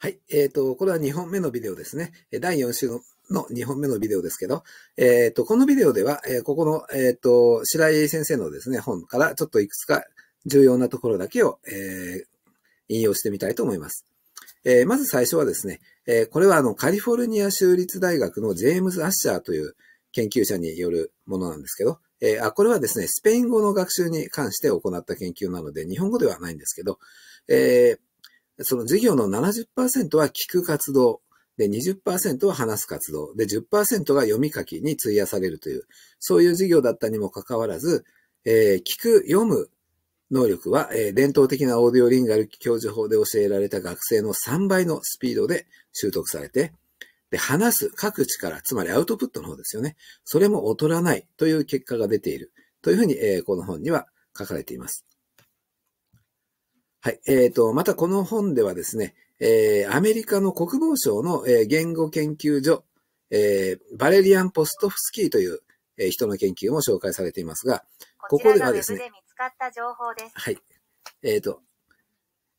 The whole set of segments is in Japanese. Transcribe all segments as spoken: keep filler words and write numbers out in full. はい。えっと、これはにほんめのビデオですね。だいよん週のにほんめのビデオですけど、えっと、このビデオでは、えー、ここの、えっと、白井先生のですね、本からちょっといくつか重要なところだけを、えー、引用してみたいと思います。えー、まず最初はですね、えー、これはあの、カリフォルニア州立大学のジェームズ・アッシャーという研究者によるものなんですけど、えー、あ、これはですね、スペイン語の学習に関して行った研究なので、日本語ではないんですけど、えーその授業の ななじゅっパーセント は聞く活動で にじゅっパーセント は話す活動で じゅっパーセント が読み書きに費やされるというそういう授業だったにもかかわらず、えー、聞く読む能力は、えー、伝統的なオーディオリンガル教授法で教えられた学生のさんばいのスピードで習得されてで話す書く力つまりアウトプットの方ですよねそれも劣らないという結果が出ているというふうに、えー、この本には書かれています。はい。えっと、またこの本ではですね、えー、アメリカの国防省の、えー、言語研究所、えー、バレリアン・ポストフスキーという、えー、人の研究も紹介されていますが、ここではですね、はい。えっと、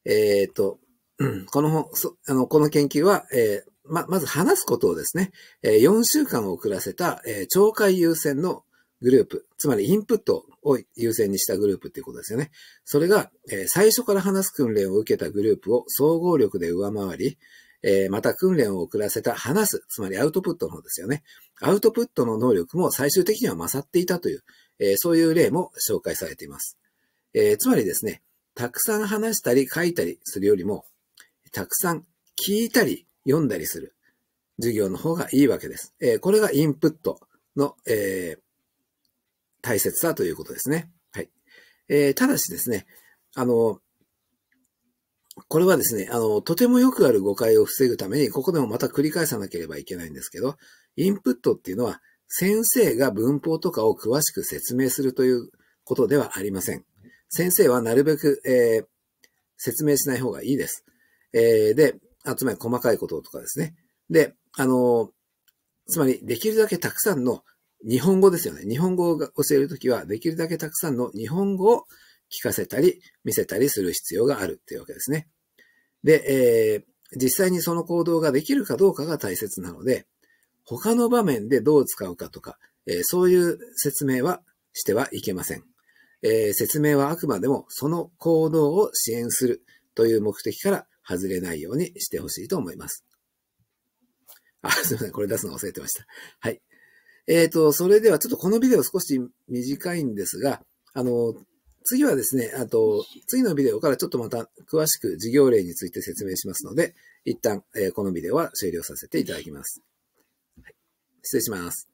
えっと、うん、この本、そあのこの研究は、えーま、まず話すことをですね、えー、よんしゅうかん遅らせた、えー、聴解優先のグループ、つまりインプットを優先にしたグループっていうことですよね。それが、えー、最初から話す訓練を受けたグループを総合力で上回り、えー、また訓練を遅らせた話す、つまりアウトプットの方ですよね。アウトプットの能力も最終的には勝っていたという、えー、そういう例も紹介されています。えー、つまりですね、たくさん話したり書いたりするよりも、たくさん聞いたり読んだりする授業の方がいいわけです。えー、これがインプットの、えー大切だということですね。はい。えー、ただしですね、あの、これはですね、あの、とてもよくある誤解を防ぐために、ここでもまた繰り返さなければいけないんですけど、インプットっていうのは、先生が文法とかを詳しく説明するということではありません。先生はなるべく、えー、説明しない方がいいです。えー、で、あ、つまり細かいこととかですね。で、あの、つまりできるだけたくさんの日本語ですよね。日本語を教えるときは、できるだけたくさんの日本語を聞かせたり、見せたりする必要があるっていうわけですね。で、えー、実際にその行動ができるかどうかが大切なので、他の場面でどう使うかとか、えー、そういう説明はしてはいけません、えー。説明はあくまでもその行動を支援するという目的から外れないようにしてほしいと思います。あ、すいません。これ出すの忘れてました。はい。えっと、それではちょっとこのビデオ少し短いんですが、あの、次はですね、あと、次のビデオからちょっとまた詳しく授業例について説明しますので、一旦、えー、このビデオは終了させていただきます。はい、失礼します。